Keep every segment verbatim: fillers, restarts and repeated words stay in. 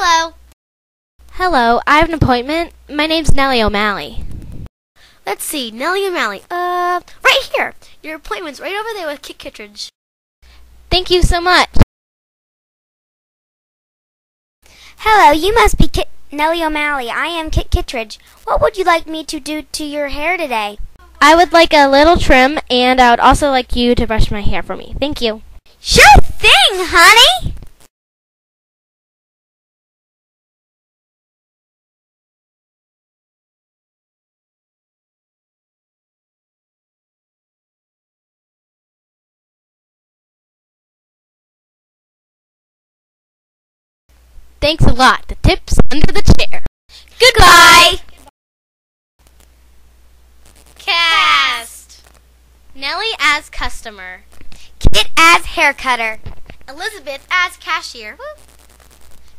Hello. Hello, I have an appointment. My name's Nellie O'Malley. Let's see, Nellie O'Malley. Uh, right here. Your appointment's right over there with Kit Kittredge. Thank you so much. Hello, you must be Kit Nellie O'Malley. I am Kit Kittredge. What would you like me to do to your hair today? I would like a little trim, and I would also like you to brush my hair for me. Thank you. Sure thing, honey! Thanks a lot. The tip's under the chair. Goodbye! Cast! Nellie as customer. Kit as haircutter. Elizabeth as cashier. Woo.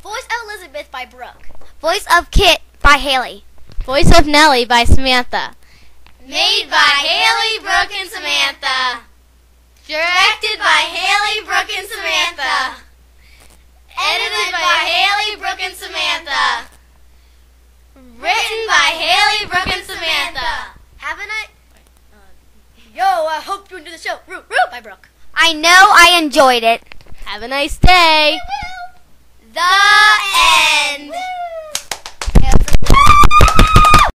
Voice of Elizabeth by Brooke. Voice of Kit by Haley. Voice of Nellie by Samantha. Made by Haley, Brooke, and Samantha. Directed by Haley, Brooke, and Samantha. Edited by Haley, Brooke, and Samantha. Written by Haley, Brooke, and Samantha. Haven't I? Yo, I hope you enjoyed the show. Root, root by Brooke. I know I enjoyed it. Have a nice day. The end.